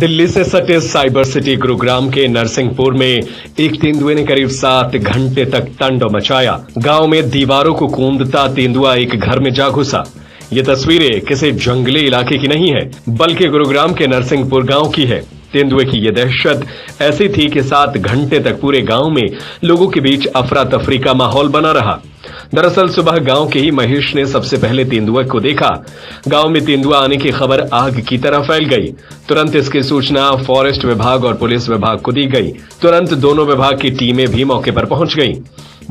दिल्ली से सटे cyber city Gurugram के नरसिंहपुर में एक तेंदुए ने करीब 7 घंटे तक तांडव मचाया। गांव में दीवारों को कूदता तेंदुआ एक घर में जा घुसा। ये तस्वीरें किसी जंगली इलाके की नहीं है, बल्कि गुरुग्राम के नरसिंहपुर गांव की है। तेंदुए की ये दहशत ऐसी थी कि 7 घंटे तक पूरे गांव में लोगों के बीच अफरा तफरी का माहौल बना रहा। दरअसल सुबह गांव के ही महेश ने सबसे पहले तेंदुए को देखा। गांव में तेंदुआ आने की खबर आग की तरह फैल गई। तुरंत इसकी सूचना फॉरेस्ट विभाग और पुलिस विभाग को दी गई। तुरंत दोनों विभाग की टीमें भी मौके पर पहुंच गईं।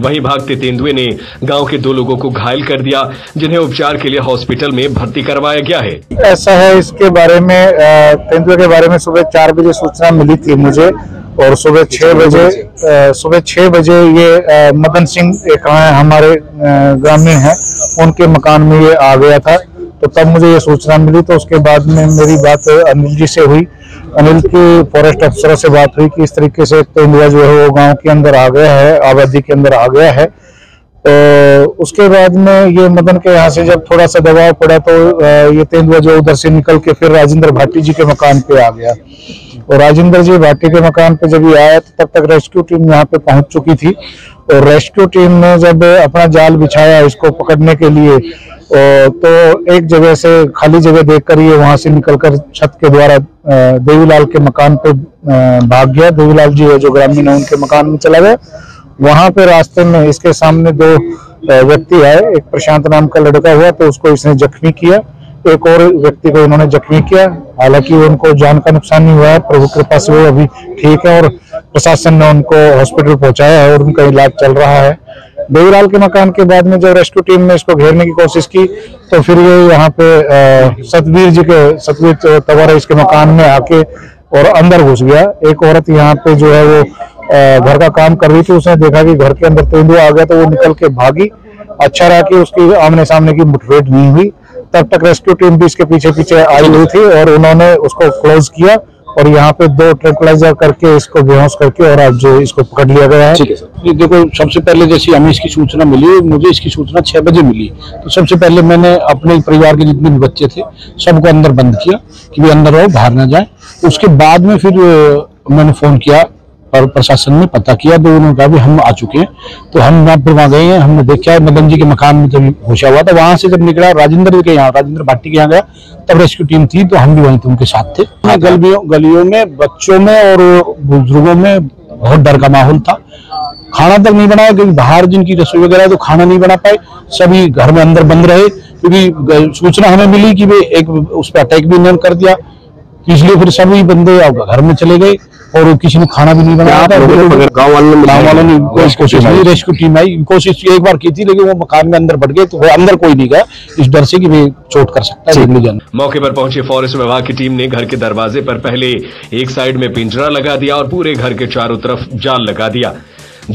वहीं भागते तेंदुए ने गांव के 2 लोगों को घायल कर दिया, जिन्हें उपचार के लिए हॉस्पिटल में भर्ती करवाया गया है। ऐसा है, इसके बारे में तेंदुए के बारे में सुबह 4 बजे सूचना मिली थी मुझे, और सुबह 6 बजे ये मदन सिंह एक हमारे ग्रामीण हैं, उनके मकान में ये आ गया था। तो तब मुझे ये सूचना मिली। तो उसके बाद में मेरी बात अनिल जी से हुई, अनिल की फॉरेस्ट अफसर से बात हुई कि इस तरीके से तेंदुआ जो है वो गांव के अंदर आ गया है, आबादी के अंदर आ गया है। तो उसके बाद में ये मदन के यहाँ से जब थोड़ा सा दबाव पड़ा तो ये तेंदुआ जो उधर से निकल के फिर राजेंद्र भाटी जी के मकान पे आ गया। और राजेंद्र जी भाटी के मकान पे जब ये आया तो तब तक रेस्क्यू टीम यहाँ पे पहुंच चुकी थी। और रेस्क्यू टीम ने जब अपना जाल बिछाया इसको पकड़ने के लिए, तो एक जगह से खाली जगह देखकर ये वहां से निकलकर छत के द्वारा देवीलाल के मकान पे भाग गया। देवीलाल जी जो ग्रामीण है उनके मकान में चला गया। वहां पे रास्ते में इसके सामने 2 व्यक्ति आए। एक प्रशांत नाम का लड़का हुआ तो उसको इसने जख्मी किया, एक और व्यक्ति को इन्होंने जख्मी किया। हालांकि उनको जान का नुकसान नहीं हुआ है, प्रभु कृपा से वो अभी ठीक है और प्रशासन ने उनको हॉस्पिटल पहुंचाया है और उनका इलाज चल रहा है। देवीलाल के मकान के बाद में जब रेस्क्यू टीम ने इसको घेरने की कोशिश की तो फिर ये यहाँ पे सतवीर तवारा इसके मकान में आके और अंदर घुस गया। एक औरत यहाँ पे जो है वो घर का काम कर रही थी, उसने देखा कि घर के अंदर तेंदुआ आ गया तो वो निकल के भागी। अच्छा रहा कि उसकी आमने सामने की मुठभेड़ नहीं हुई। तब तक रेस्क्यू टीम भी इसके पीछे पीछे आई हुई थी और उन्होंने उसको क्लोज किया और यहाँ पे 2 ट्रेंक्विलाइजर करके इसको बेहोश करके और आज जो इसको पकड़ लिया गया है। ठीक है सर। ये देखो, सबसे पहले जैसी हमें इसकी सूचना मिली, मुझे इसकी सूचना 6 बजे मिली, तो सबसे पहले मैंने अपने परिवार के जितने भी बच्चे थे सबको अंदर बंद किया कि वे अंदर रहो, बाहर ना जाए। उसके बाद में फिर मैंने फोन किया और प्रशासन ने पता किया तो उन्होंने कहा भी हम आ चुके हैं। तो हम यहाँ पर वहाँ गए हैं, हमने देखा मदन जी के मकान में जब घुसा हुआ था, वहां से जब निकला राजेंद्र भाटी के यहाँ गया तब रेस्क्यू टीम थी तो हम भी वहीं थे, उनके साथ थे। गलियों में बच्चों में और बुजुर्गों में बहुत डर का माहौल था। खाना तक नहीं बनाया क्योंकि बाहर जिनकी रसोई वगैरह तो खाना नहीं बना पाए, सभी घर में अंदर बंद रहे क्योंकि सूचना हमें मिली कि भाई एक उस पर अटैक भी उन्होंने कर दिया, इसलिए फिर सभी बंदे घर में चले गए और किसी ने खाना भी नहीं बनाया था। गाँव वालों ने कोशिश की, रेस्क्यू टीम आई, कोशिश एक बार की थी लेकिन वो मकान में अंदर बढ़ गए तो वो अंदर कोई नहीं गया इस डर से कि वे चोट कर सकता है। मौके पर पहुंचे फॉरेस्ट विभाग की टीम ने घर के दरवाजे पर पहले एक साइड में पिंजरा लगा दिया और पूरे घर के चारों तरफ जाल लगा दिया।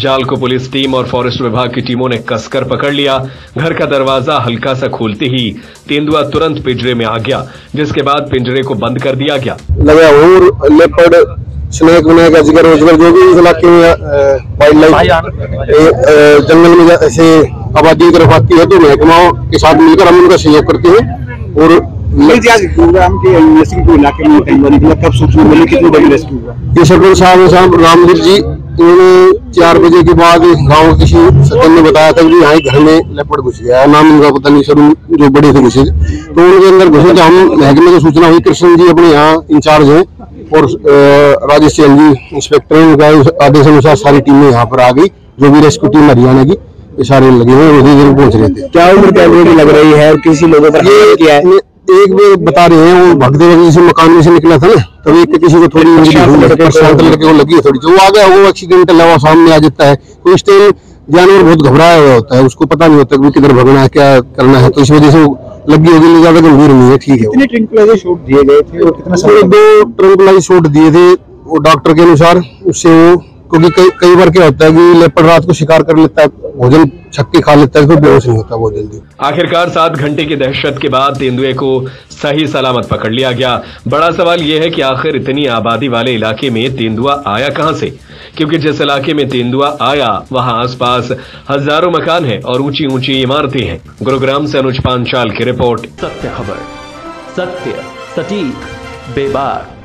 जाल को पुलिस टीम और फॉरेस्ट विभाग की टीमों ने कसकर पकड़ लिया। घर का दरवाजा हल्का सा खोलते ही तेंदुआ तुरंत पिंजरे में आ गया, जिसके बाद पिंजरे को बंद कर दिया गया। लगा लेपर्ड स्नेक वनेक अजगर वजगर जो भी इस इलाके में वाइल्ड लाइफ जंगल में ऐसे आबादी की तरफ आती है तो महकमा के साथ मिलकर हम उनका सहयोग करते हैं। और गुरुग्राम के नरसिंहपुर इलाके में कब सूचना मिली, कितनी बड़ी रेस्क्यू हुआ? ये सरपंच साहब रामवीर जी, उन्होंने 4 बजे के बाद गाँव किसी सज्जन ने बताया था कि यहाँ घर में लेपर्ड घुस गया है, नाम उनका पता नहीं सर, जो बड़े थे घुसे तो उनके अंदर घुसे। तो हम महकमे को सूचना हुई, कृष्ण जी अपने यहाँ इंचार्ज हैं और राजेंद्र जी इंस्पेक्टर हैं, उनका आदेश अनुसार सारी टीमें यहाँ पर आ गई, जो भी रेस्क्यू टीम हरियाणा की इशारे लगे हुए उसी दिन पहुंच रहे थे। क्या उम्र कैमरे में लग रही है और किसी लोगों पर एक बार बता रहे हैं, वो भगदे वगैरह मकान में से निकला था ना, तभी तो किसी को थोड़ी लड़के लगी थोड़ी, जो आ गया वो एक्सीडेंट अलावा सामने आ जाता है। तो इस टाइम जानवर बहुत घबराया हुआ होता है, उसको पता नहीं होता कि किधर भगना है, क्या करना है, तो इस वजह से लगी होगी, लेकिन ज्यादा गंभीर नहीं है, ठीक है। कितने ट्रेंक्विलाइजर शॉट दिए गए थे और कितना समय? 2 ट्रेंक्विलाइजर शॉट दिए थे वो डॉक्टर के अनुसार, उससे वो क्योंकि कई बार क्या होता है कि लेपर्ड रात को शिकार कर लेता है, भोजन छक्के खा लेता है, तो बेहोश नहीं होता बहुत जल्दी। आखिरकार 7 घंटे की दहशत के बाद तेंदुए को सही सलामत पकड़ लिया गया। बड़ा सवाल यह है कि आखिर इतनी आबादी वाले इलाके में तेंदुआ आया कहां से, क्योंकि जिस इलाके में तेंदुआ आया वहां आसपास हजारों मकान है और ऊंची ऊंची इमारतें हैं। गुरुग्राम से अनुज पांचाल की रिपोर्ट। सत्य खबर, सत्य सटीक बेबाक।